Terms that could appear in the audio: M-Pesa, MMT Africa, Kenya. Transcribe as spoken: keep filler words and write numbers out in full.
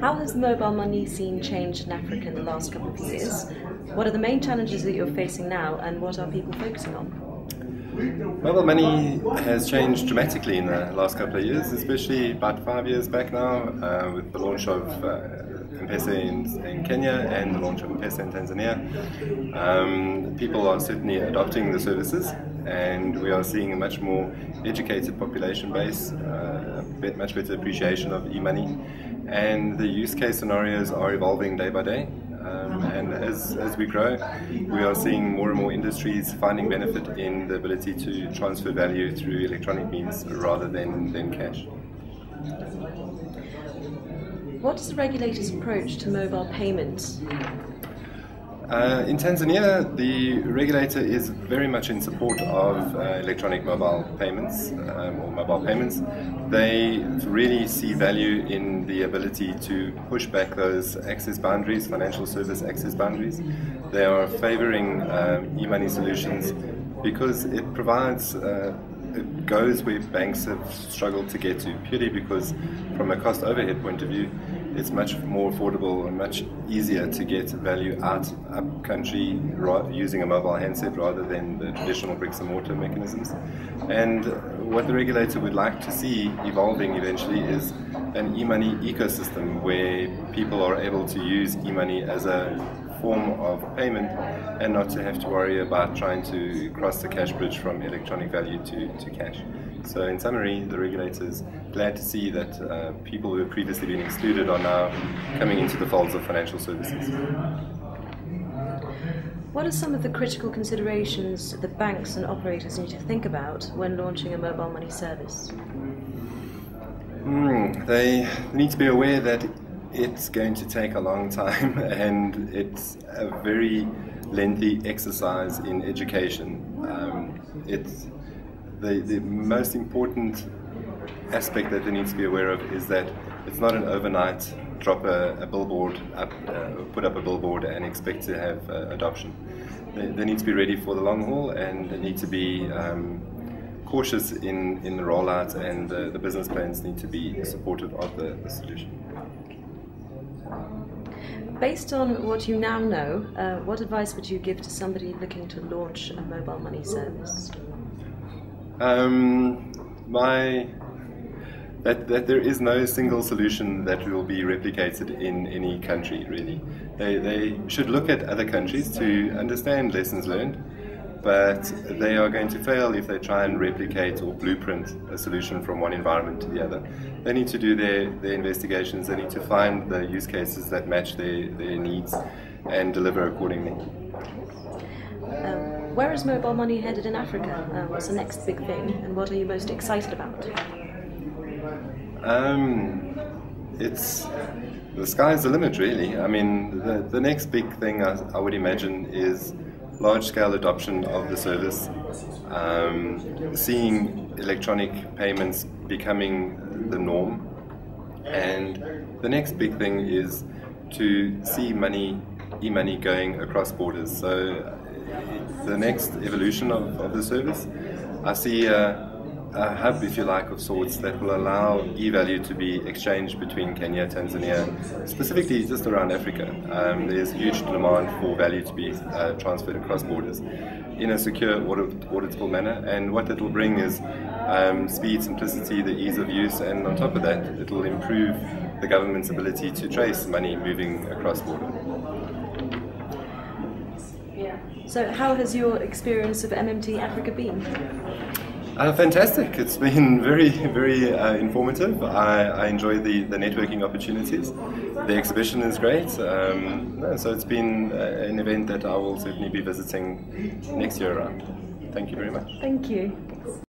How has mobile money seen change in Africa in the last couple of years? What are the main challenges that you're facing now, and what are people focusing on? Mobile money has changed dramatically in the last couple of years, especially about five years back now, uh, with the launch of uh, M-Pesa in, in Kenya and the launch of M-Pesa in Tanzania. Um, people are certainly adopting the services, and we are seeing a much more educated population base, uh, a bit, much better appreciation of e-money, and the use case scenarios are evolving day by day. Um, and as, as we grow, we are seeing more and more industries finding benefit in the ability to transfer value through electronic means rather than, than cash. What is the regulator's approach to mobile payments? Uh, in Tanzania, the regulator is very much in support of uh, electronic mobile payments, um, or mobile payments. They really see value in the ability to push back those access boundaries, financial service access boundaries. They are favouring um, e-money solutions because it provides uh, It goes where banks have struggled to get to, purely because from a cost overhead point of view, it's much more affordable and much easier to get value out up country using a mobile handset rather than the traditional bricks and mortar mechanisms. And what the regulator would like to see evolving eventually is an e-money ecosystem where people are able to use e-money as a form of payment and not to have to worry about trying to cross the cash bridge from electronic value to, to cash. So in summary, the regulator's glad to see that uh, people who have previously been excluded are now coming into the folds of financial services. What are some of the critical considerations that banks and operators need to think about when launching a mobile money service? Mm, they need to be aware that it's going to take a long time, and it's a very lengthy exercise in education. Um, it's the, the most important aspect that they need to be aware of is that it's not an overnight drop a, a billboard, up, uh, put up a billboard and expect to have uh, adoption. They, they need to be ready for the long haul, and they need to be um, cautious in, in the rollout, and uh, the business plans need to be supportive of the, the solution. Based on what you now know, uh, what advice would you give to somebody looking to launch a mobile money service? Um, my, that, that there is no single solution that will be replicated in any country, really. They, they should look at other countries to understand lessons learned, but they are going to fail if they try and replicate or blueprint a solution from one environment to the other. They need to do their, their investigations, they need to find the use cases that match their, their needs and deliver accordingly. Um, where is mobile money headed in Africa? Uh, what's the next big thing, and what are you most excited about? Um, it's... The sky's the limit, really. I mean, the, the next big thing I, I would imagine is large-scale adoption of the service, um, seeing electronic payments becoming the norm, and the next big thing is to see money, e-money going across borders. So the next evolution of, of the service, I see a, a hub, if you like, of sorts that will allow e-value to be exchanged between Kenya, Tanzania, specifically just around Africa. Um, there's huge demand for value to be uh, transferred across borders in a secure, audit auditable manner, and what that will bring is um, speed, simplicity, the ease of use, and on top of that, it will improve the government's ability to trace money moving across border. So how has your experience of M M T Africa been? Uh, fantastic. It's been very, very uh, informative. I, I enjoy the, the networking opportunities. The exhibition is great. Um, no, so it's been uh, an event that I will certainly be visiting next year around. Thank you very much. Thank you.